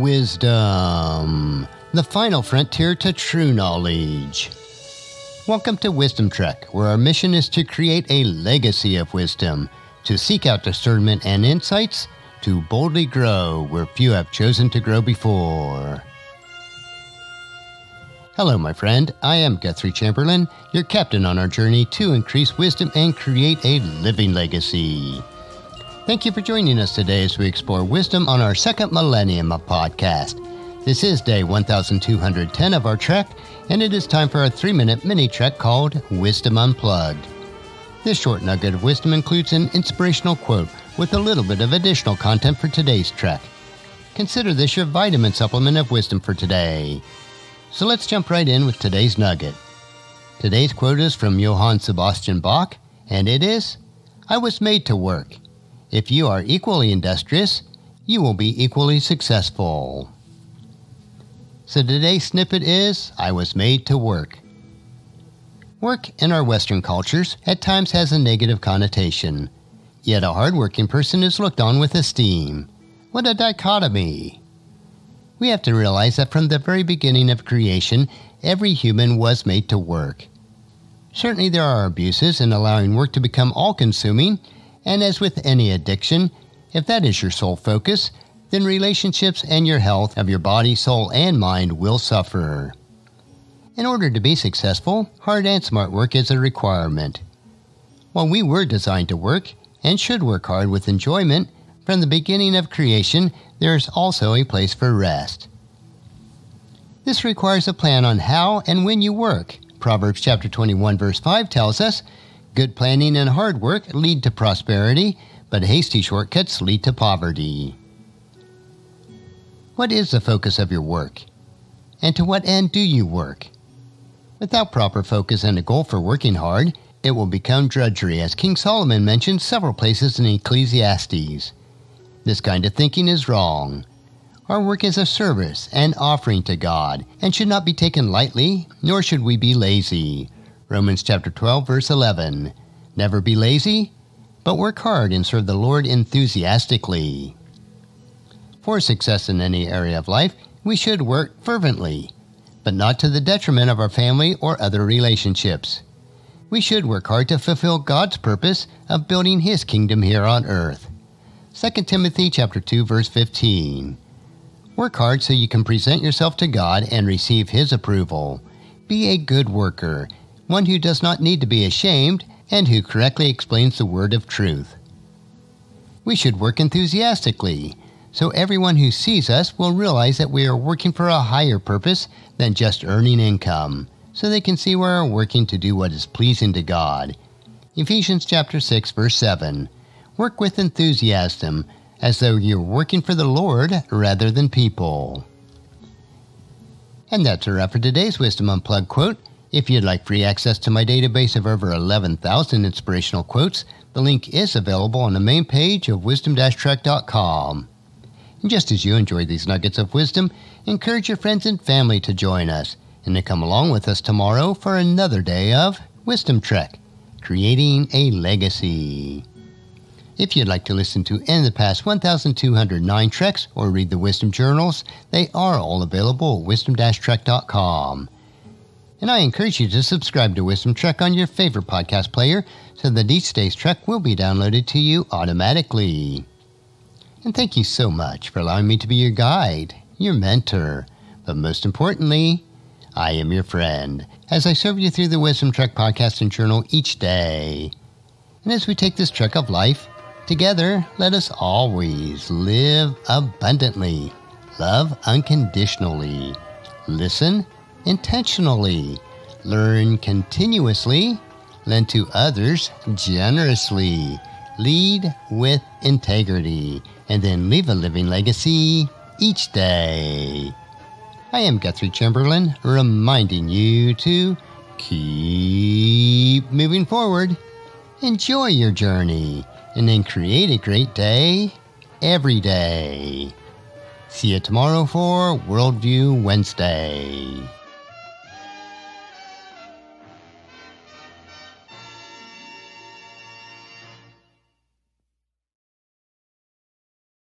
Wisdom, the final frontier to true knowledge. Welcome to Wisdom Trek, where our mission is to create a legacy of wisdom, to seek out discernment and insights, to boldly grow where few have chosen to grow before. Hello, my friend. I am Guthrie Chamberlain, your captain on our journey to increase wisdom and create a living legacy. Thank you for joining us today as we explore wisdom on our second millennium of podcast. This is day 1210 of our trek, and it is time for our 3-minute mini trek called Wisdom Unplugged. This short nugget of wisdom includes an inspirational quote with a little bit of additional content for today's trek. Consider this your vitamin supplement of wisdom for today. So let's jump right in with today's nugget. Today's quote is from Johann Sebastian Bach, and it is, "I was made to work. If you are equally industrious, you will be equally successful." So today's snippet is, "I was made to work." Work in our Western cultures at times has a negative connotation, yet a hardworking person is looked on with esteem. What a dichotomy! We have to realize that from the very beginning of creation, every human was made to work. Certainly there are abuses in allowing work to become all-consuming, and as with any addiction, if that is your sole focus, then relationships and your health of your body, soul, and mind will suffer. In order to be successful, hard and smart work is a requirement. While we were designed to work, and should work hard with enjoyment, from the beginning of creation, there is also a place for rest. This requires a plan on how and when you work. Proverbs chapter 21 verse 5 tells us, "Good planning and hard work lead to prosperity, but hasty shortcuts lead to poverty." What is the focus of your work? And to what end do you work? Without proper focus and a goal for working hard, it will become drudgery, as King Solomon mentions several places in Ecclesiastes. This kind of thinking is wrong. Our work is a service and offering to God, and should not be taken lightly, nor should we be lazy. Romans chapter 12, verse 11. Never be lazy, but work hard and serve the Lord enthusiastically. For success in any area of life, we should work fervently, but not to the detriment of our family or other relationships. We should work hard to fulfill God's purpose of building His kingdom here on earth. 2 Timothy chapter 2 verse 15. Work hard so you can present yourself to God and receive His approval. Be a good worker, one who does not need to be ashamed and who correctly explains the word of truth. We should work enthusiastically, so everyone who sees us will realize that we are working for a higher purpose than just earning income, so they can see we are working to do what is pleasing to God. Ephesians chapter 6 verse 7. Work with enthusiasm, as though you're working for the Lord rather than people. And that's a wrap for today's Wisdom Unplugged quote. If you'd like free access to my database of over 11,000 inspirational quotes, the link is available on the main page of wisdom-trek.com. And just as you enjoy these nuggets of wisdom, encourage your friends and family to join us, and to come along with us tomorrow for another day of Wisdom Trek, creating a legacy. If you'd like to listen to any of the past 1,209 treks or read the Wisdom Journals, they are all available at wisdom-trek.com. And I encourage you to subscribe to Wisdom Trek on your favorite podcast player so that each day's trek will be downloaded to you automatically. And thank you so much for allowing me to be your guide, your mentor, but most importantly, I am your friend as I serve you through the Wisdom Trek podcast and journal each day. And as we take this trek of life, together, let us always live abundantly, love unconditionally, listen intentionally, learn continuously, lend to others generously, lead with integrity, and then leave a living legacy each day. I am Guthrie Chamberlain, reminding you to keep moving forward, enjoy your journey, and then create a great day every day. See you tomorrow for Worldview Wednesday.